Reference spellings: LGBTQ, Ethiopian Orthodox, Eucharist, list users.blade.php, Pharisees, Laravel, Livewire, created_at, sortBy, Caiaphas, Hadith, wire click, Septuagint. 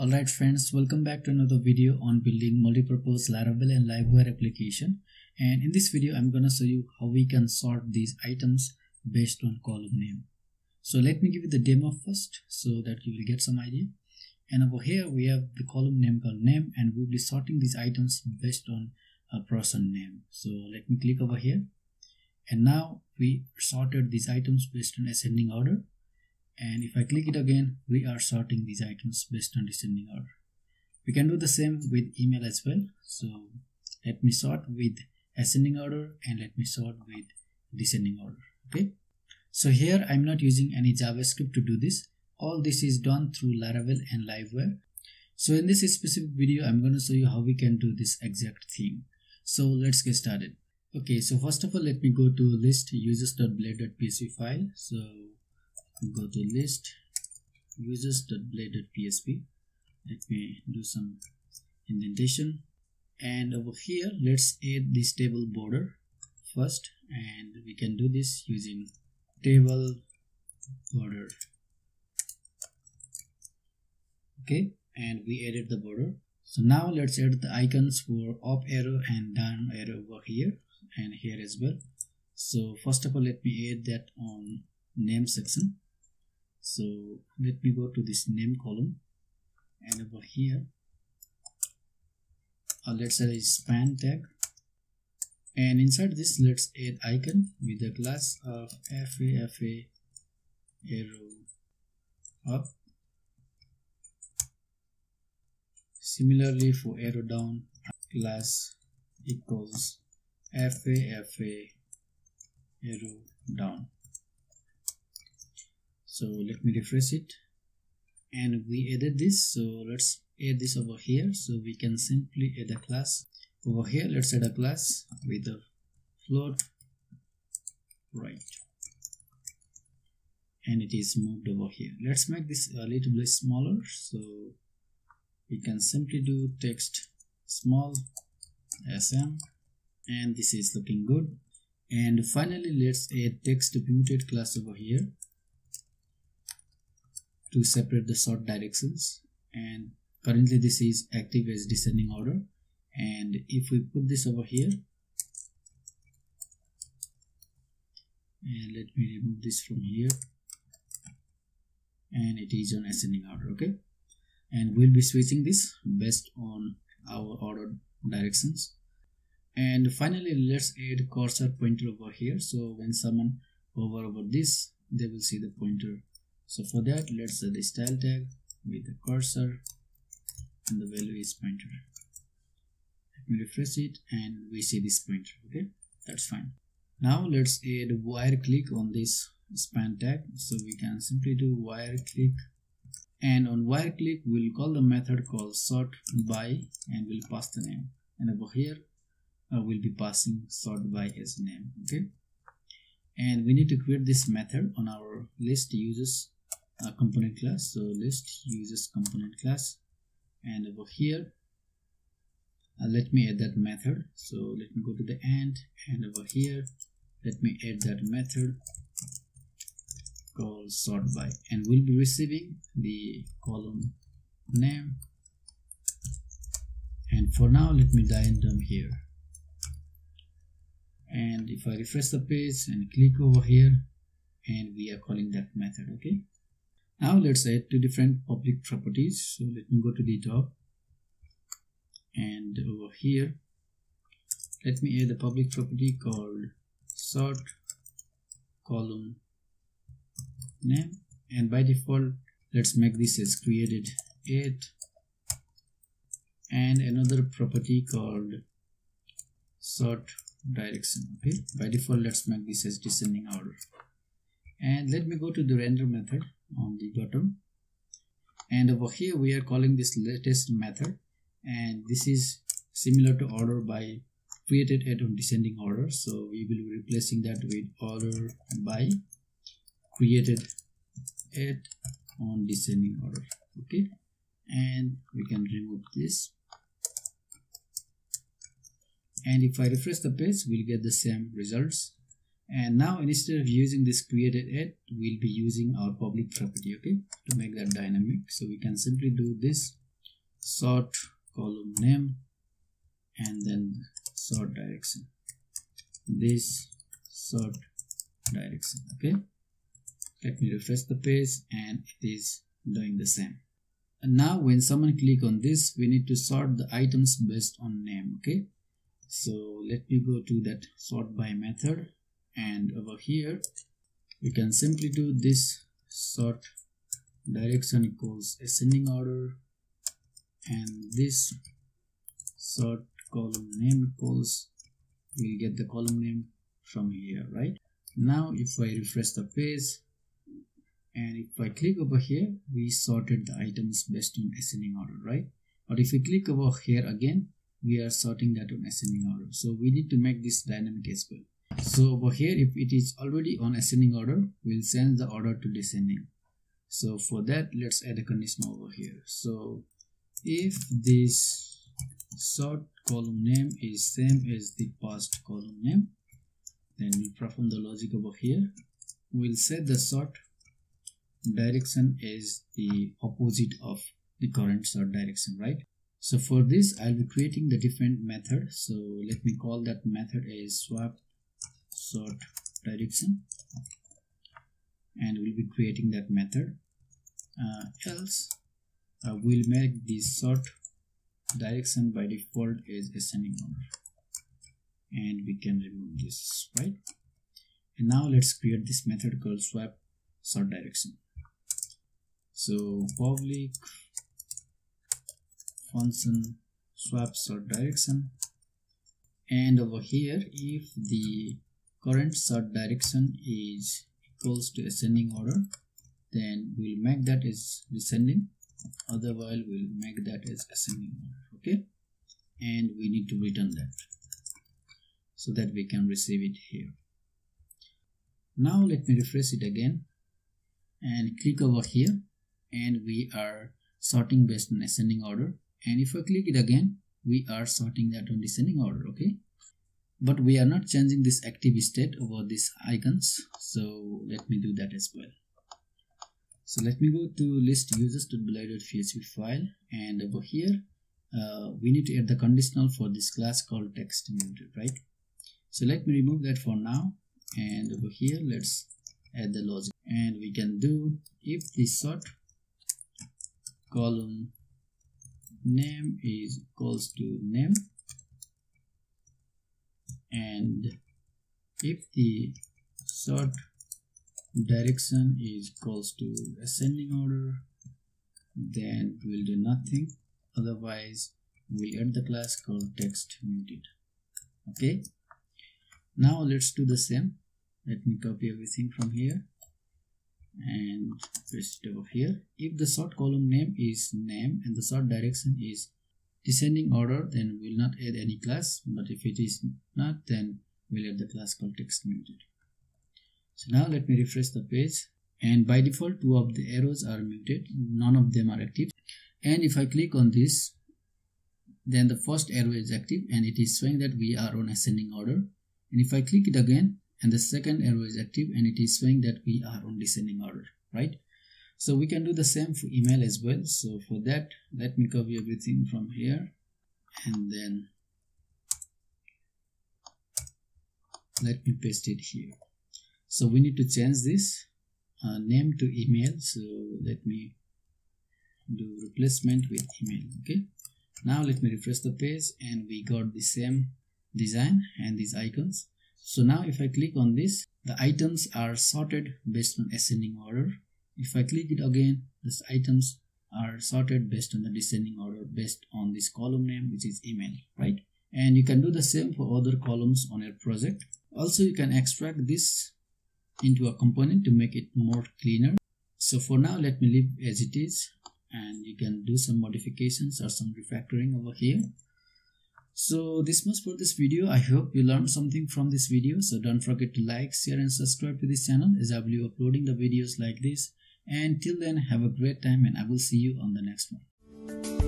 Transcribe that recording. Alright friends, welcome back to another video on building multipurpose Laravel and Livewire application. And in this video, I'm gonna show you how we can sort these items based on column name. So let me give you the demo first so that you will get some idea. And over here we have the column name called name, and we'll be sorting these items based on a person name. So let me click over here, and now we sorted these items based on ascending order. And if I click it again, we are sorting these items based on descending order. We can do the same with email as well. So let me sort with ascending order and let me sort with descending order. Okay. So here I'm not using any JavaScript to do this. All this is done through Laravel and Livewire. So in this specific video, I'm going to show you how we can do this exact thing. So let's get started. Okay. So first of all, let me go to list users.blade.php file. So go to list users.blade.php. Let me do some indentation, and over here let's add this table border first, and we can do this using table border. Okay, and we added the border. So now let's add the icons for up arrow and down arrow over here and here as well. So first of all, let me add that on name section. So let me go to this name column, and over here let's add a span tag, and inside this let's add icon with the class of fa arrow up. Similarly for arrow down, class equals fa arrow down. So let me refresh it, and we added this. So let's add this over here. So we can simply add a class over here. Let's add a class with a float right, and it is moved over here. Let's make this a little bit smaller. So we can simply do text small sm, and this is looking good. And finally let's add text mutate class over here to separate the sort directions, and currently this is active as descending order. And if we put this over here, and let me remove this from here, and it is on ascending order. Okay, and we'll be switching this based on our order directions. And finally let's add cursor pointer over here, so when someone hover over this, they will see the pointer. So for that, let's add the style tag with the cursor, and the value is pointer. Let me refresh it, and we see this pointer. Okay, that's fine. Now let's add wire click on this span tag. So we can simply do wire click, and on wire click we'll call the method called sortBy, and we'll pass the name. And over here we'll be passing sortBy as name. Okay, and we need to create this method on our list users component class. So list users component class, and over here let me add that method. So let me go to the end, and over here let me add that method called sortBy, and we'll be receiving the column name. And for now let me dial down here, and if I refresh the page and click over here, and we are calling that method. Okay, now let's add two different public properties. So let me go to the top, and over here let me add a public property called sort column name, and by default let's make this as created_at, and another property called sort direction. Okay, by default let's make this as descending order. And let me go to the render method on the bottom, and over here we are calling this latest method, and this is similar to order by created at on descending order. So we will be replacing that with order by created at on descending order. Okay, and we can remove this, and if I refresh the page, we'll get the same results. And now instead of using this created_at, we'll be using our public property, okay, to make that dynamic. So we can simply do this sort column name and then sort direction, this sort direction. Okay, let me refresh the page and it is doing the same. And now when someone click on this, we need to sort the items based on name. Okay, so let me go to that sort by method, and over here we can simply do this sort direction equals ascending order, and this sort column name equals, we'll get the column name from here, right? Now if I refresh the page and if I click over here, we sorted the items based on ascending order, right? But if we click over here again, we are sorting that on ascending order, so we need to make this dynamic as well. So over here, if it is already on ascending order, we'll change the order to descending. So for that, let's add a condition over here. So if this sort column name is same as the past column name, then we perform the logic over here. We'll set the sort direction as the opposite of the current sort direction, right? So for this, I'll be creating the different method. So let me call that method as swap sort direction, and we'll be creating that method. Else we'll make this sort direction by default is ascending order, and we can remove this, right? And now let's create this method called swap sort direction. So public function swap sort direction, and over here, if the current sort direction is equals to ascending order, then we'll make that as descending, otherwise we'll make that as ascending order. Okay, and we need to return that so that we can receive it here. Now let me refresh it again and click over here, and we are sorting based on ascending order, and if I click it again, we are sorting that on descending order. Okay, but we are not changing this active state over these icons, so let me do that as well. So let me go to list users.blade.php file, and over here we need to add the conditional for this class called text muted, right? So let me remove that for now, and over here let's add the logic, and we can do if the sort column name is equals to name, and if the sort direction is equals to ascending order, then we'll do nothing, otherwise we'll add the class called text muted. Okay, now let's do the same. Let me copy everything from here and paste it over here. If the sort column name is name and the sort direction is descending order, then we'll not add any class, but if it is not, then we'll add the class called text muted. So now let me refresh the page, and by default two of the arrows are muted, none of them are active, and if I click on this, then the first arrow is active and it is showing that we are on ascending order, and if I click it again, and the second arrow is active and it is showing that we are on descending order, right? So we can do the same for email as well. So for that, let me copy everything from here, and then let me paste it here. So we need to change this name to email, so let me do replacement with email. Okay, now let me refresh the page, and we got the same design and these icons. So now if I click on this, the items are sorted based on ascending order. If I click it again, these items are sorted based on the descending order based on this column name, which is email, right? And you can do the same for other columns on your project. Also, you can extract this into a component to make it more cleaner. So for now, let me leave as it is, and you can do some modifications or some refactoring over here. So this much for this video. I hope you learned something from this video. So don't forget to like, share and subscribe to this channel, as I will be uploading the videos like this. And till then, have a great time, and I will see you on the next one.